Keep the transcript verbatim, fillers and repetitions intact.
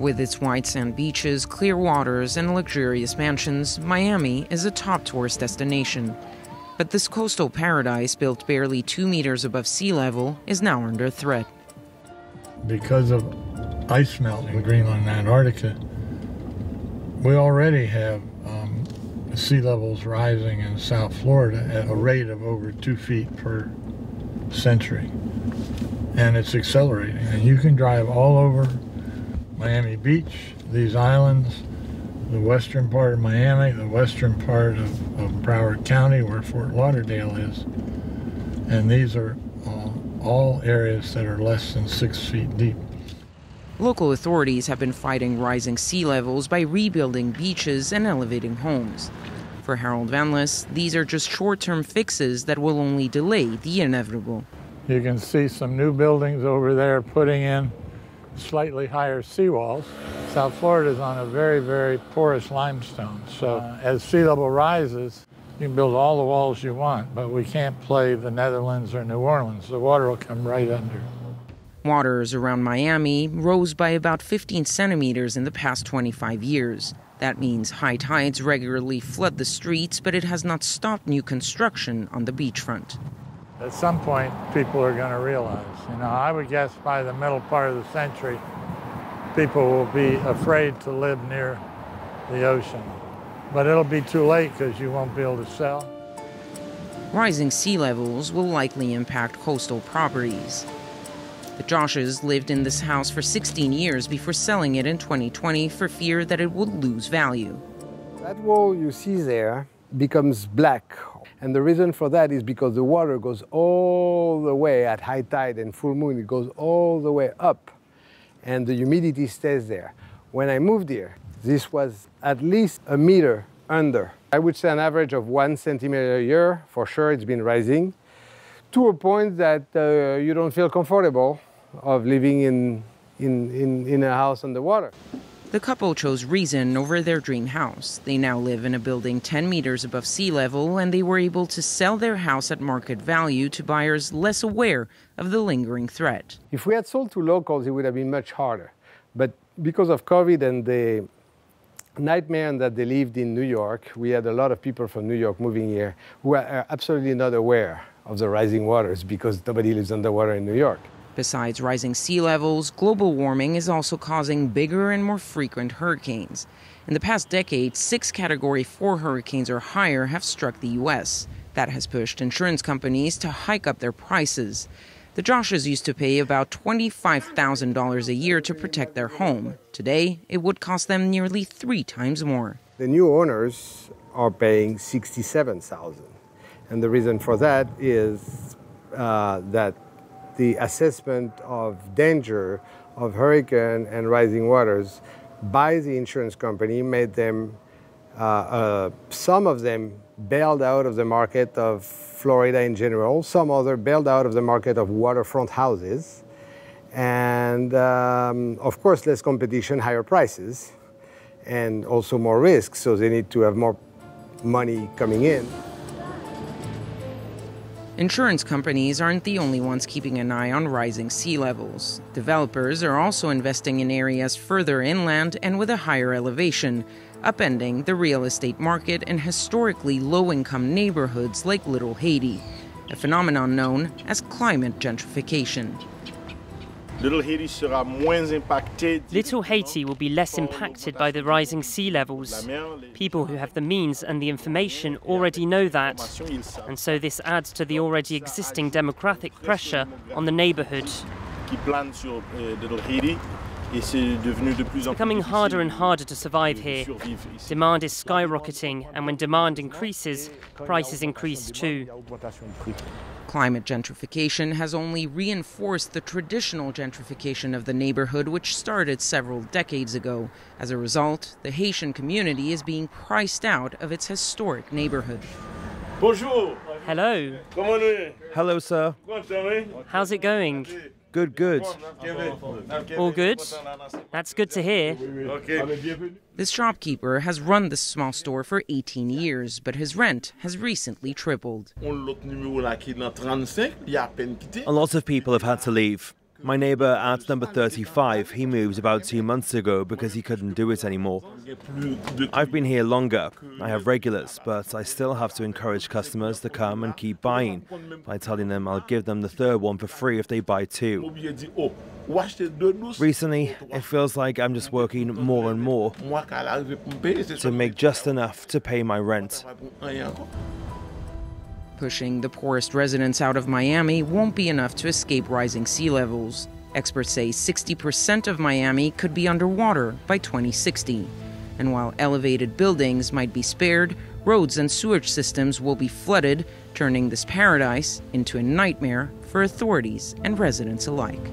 With its white sand beaches, clear waters, and luxurious mansions, Miami is a top tourist destination. But this coastal paradise, built barely two meters above sea level, is now under threat. Because of ice melt in Greenland and Antarctica, we already have um, sea levels rising in South Florida at a rate of over two feet per century. And it's accelerating. And you can drive all over Miami Beach, these islands, the western part of Miami, the western part of, of Broward County where Fort Lauderdale is. And these are uh, all areas that are less than six feet deep. Local authorities have been fighting rising sea levels by rebuilding beaches and elevating homes. For Harold Vanless, these are just short-term fixes that will only delay the inevitable. You can see some new buildings over there putting in slightly higher seawalls. South Florida is on a very, very porous limestone, so uh, as sea level rises, you can build all the walls you want, but we can't play the Netherlands or New Orleans. The water will come right under. Waters around Miami rose by about fifteen centimeters in the past twenty-five years. That means high tides regularly flood the streets, but it has not stopped new construction on the beachfront. At some point, people are going to realize, you know, I would guess by the middle part of the century, people will be afraid to live near the ocean. But it'll be too late because you won't be able to sell. Rising sea levels will likely impact coastal properties. The Joshes lived in this house for sixteen years before selling it in twenty twenty for fear that it would lose value. That wall you see there becomes black. And the reason for that is because the water goes all the way at high tide and full moon. It goes all the way up, and the humidity stays there. When I moved here, this was at least a meter under. I would say an average of one centimeter a year. For sure, it's been rising to a point that uh, you don't feel comfortable of living in, in, in, in a house on the water. The couple chose reason over their dream house. They now live in a building ten meters above sea level, and they were able to sell their house at market value to buyers less aware of the lingering threat. If we had sold to locals, it would have been much harder. But because of COVID and the nightmare that they lived in New York, we had a lot of people from New York moving here who are absolutely not aware of the rising waters because nobody lives underwater in New York. Besides rising sea levels, global warming is also causing bigger and more frequent hurricanes. In the past decade, six Category four hurricanes or higher have struck the U S That has pushed insurance companies to hike up their prices. The Joshes used to pay about twenty-five thousand dollars a year to protect their home. Today, it would cost them nearly three times more. The new owners are paying sixty-seven thousand dollars. And the reason for that is uh, that the assessment of danger of hurricane and rising waters by the insurance company made them, uh, uh, some of them bailed out of the market of Florida in general, some other bailed out of the market of waterfront houses. And um, of course, less competition, higher prices, and also more risk. So they need to have more money coming in. Insurance companies aren't the only ones keeping an eye on rising sea levels. Developers are also investing in areas further inland and with a higher elevation, upending the real estate market in historically low-income neighborhoods like Little Haiti, a phenomenon known as climate gentrification. Little Haiti will be less impacted by the rising sea levels. People who have the means and the information already know that, and so this adds to the already existing demographic pressure on the neighbourhood. It's becoming harder and harder to survive here. Demand is skyrocketing, and when demand increases, prices increase too. Climate gentrification has only reinforced the traditional gentrification of the neighborhood, which started several decades ago. As a result, the Haitian community is being priced out of its historic neighborhood. Bonjour. Hello. Hello, sir. How's it going? Good, good. All good? That's good to hear. This shopkeeper has run this small store for eighteen years, but his rent has recently tripled. A lot of people have had to leave. My neighbor at number thirty-five, he moved about two months ago because he couldn't do it anymore. I've been here longer. I have regulars, but I still have to encourage customers to come and keep buying by telling them I'll give them the third one for free if they buy two. Recently, it feels like I'm just working more and more to make just enough to pay my rent. Pushing the poorest residents out of Miami won't be enough to escape rising sea levels. Experts say sixty percent of Miami could be underwater by twenty sixty. And while elevated buildings might be spared, roads and sewage systems will be flooded, turning this paradise into a nightmare for authorities and residents alike.